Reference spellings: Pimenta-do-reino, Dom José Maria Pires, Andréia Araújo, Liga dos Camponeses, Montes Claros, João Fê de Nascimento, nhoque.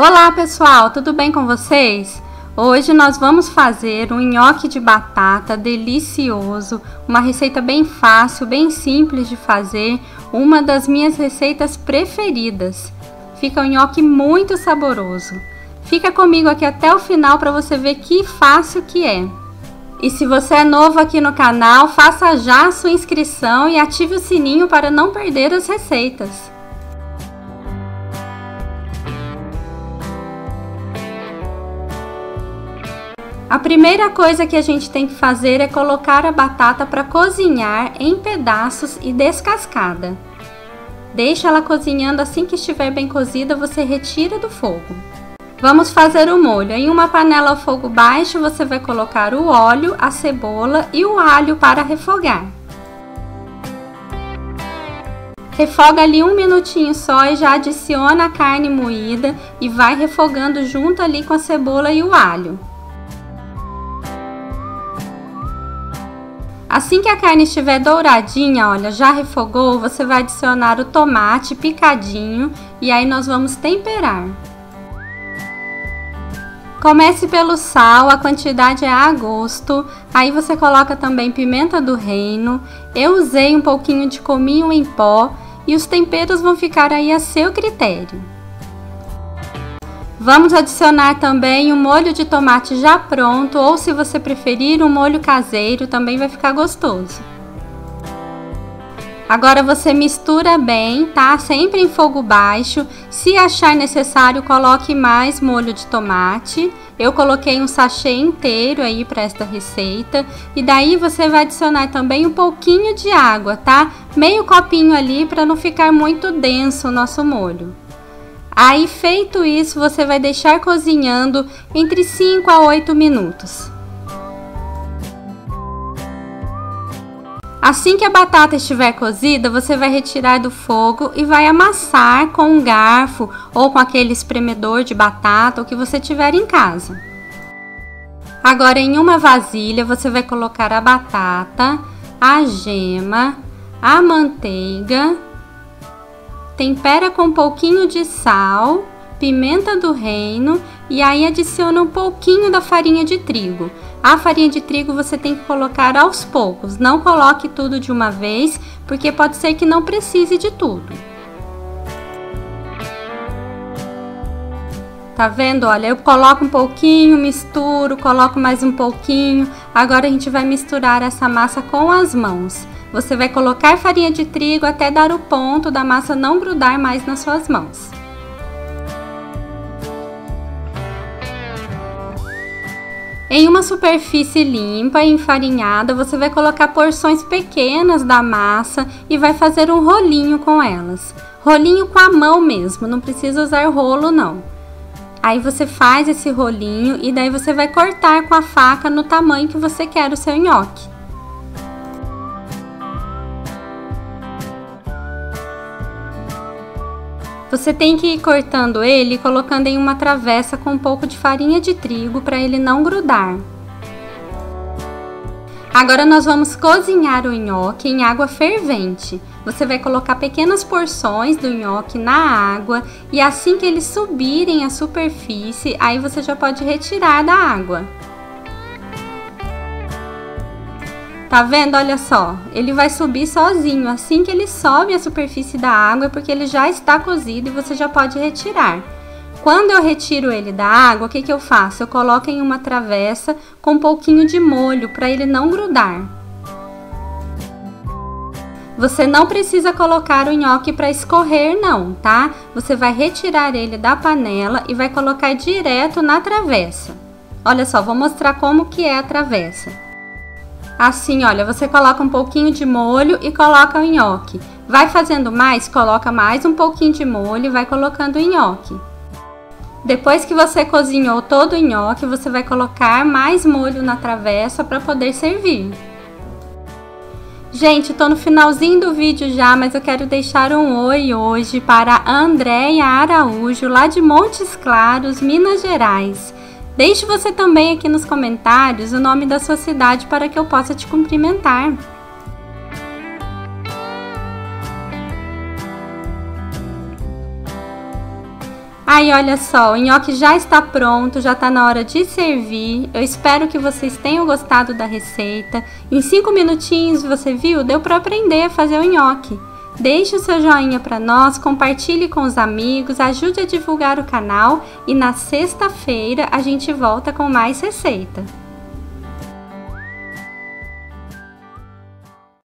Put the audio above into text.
Olá pessoal, tudo bem com vocês? Hoje nós vamos fazer um nhoque de batata delicioso, uma receita bem fácil, bem simples de fazer, uma das minhas receitas preferidas. Fica um nhoque muito saboroso. Fica comigo aqui até o final para você ver que fácil que é. E se você é novo aqui no canal, faça já a sua inscrição e ative o sininho para não perder as receitas. A primeira coisa que a gente tem que fazer é colocar a batata para cozinhar em pedaços e descascada. Deixa ela cozinhando, assim que estiver bem cozida, você retira do fogo. Vamos fazer o molho. Em uma panela a fogo baixo, você vai colocar o óleo, a cebola e o alho para refogar. Refoga ali um minutinho só e já adiciona a carne moída e vai refogando junto ali com a cebola e o alho. Assim que a carne estiver douradinha, olha, já refogou, você vai adicionar o tomate picadinho e aí nós vamos temperar. Comece pelo sal, a quantidade é a gosto, aí você coloca também pimenta do reino, eu usei um pouquinho de cominho em pó e os temperos vão ficar aí a seu critério. Vamos adicionar também o molho de tomate já pronto, ou se você preferir um molho caseiro, também vai ficar gostoso. Agora você mistura bem, tá? Sempre em fogo baixo. Se achar necessário, coloque mais molho de tomate. Eu coloquei um sachê inteiro aí para esta receita. E daí você vai adicionar também um pouquinho de água, tá? Meio copinho ali para não ficar muito denso o nosso molho. Aí, feito isso, você vai deixar cozinhando entre 5 a 8 minutos. Assim que a batata estiver cozida, você vai retirar do fogo e vai amassar com um garfo ou com aquele espremedor de batata, o que você tiver em casa. Agora, em uma vasilha, você vai colocar a batata, a gema, a manteiga. Tempera com um pouquinho de sal, pimenta do reino e aí adiciona um pouquinho da farinha de trigo. A farinha de trigo você tem que colocar aos poucos, não coloque tudo de uma vez, porque pode ser que não precise de tudo. Tá vendo? Olha, eu coloco um pouquinho, misturo, coloco mais um pouquinho. Agora a gente vai misturar essa massa com as mãos. Você vai colocar farinha de trigo até dar o ponto da massa não grudar mais nas suas mãos. Em uma superfície limpa e enfarinhada, você vai colocar porções pequenas da massa e vai fazer um rolinho com elas. Rolinho com a mão mesmo, não precisa usar rolo não. Aí você faz esse rolinho e daí você vai cortar com a faca no tamanho que você quer o seu nhoque. Você tem que ir cortando ele e colocando em uma travessa com um pouco de farinha de trigo para ele não grudar. Agora nós vamos cozinhar o nhoque em água fervente. Você vai colocar pequenas porções do nhoque na água e assim que eles subirem à superfície, aí você já pode retirar da água. Tá vendo? Olha só, ele vai subir sozinho, assim que ele sobe a superfície da água, porque ele já está cozido e você já pode retirar. Quando eu retiro ele da água, o que que eu faço? Eu coloco em uma travessa com um pouquinho de molho, para ele não grudar. Você não precisa colocar o nhoque para escorrer não, tá? Você vai retirar ele da panela e vai colocar direto na travessa. Olha só, vou mostrar como que é a travessa. Assim, olha, você coloca um pouquinho de molho e coloca o nhoque. Vai fazendo mais, coloca mais um pouquinho de molho e vai colocando o nhoque. Depois que você cozinhou todo o nhoque, você vai colocar mais molho na travessa para poder servir. Gente, tô no finalzinho do vídeo já, mas eu quero deixar um oi hoje para a Andréia Araújo, lá de Montes Claros, Minas Gerais. Deixe você também aqui nos comentários o nome da sua cidade para que eu possa te cumprimentar. Aí, olha só, o nhoque já está pronto, já está na hora de servir. Eu espero que vocês tenham gostado da receita. Em 5 minutinhos, você viu? Deu para aprender a fazer o nhoque. Deixe o seu joinha para nós, compartilhe com os amigos, ajude a divulgar o canal. E na sexta-feira, a gente volta com mais receita.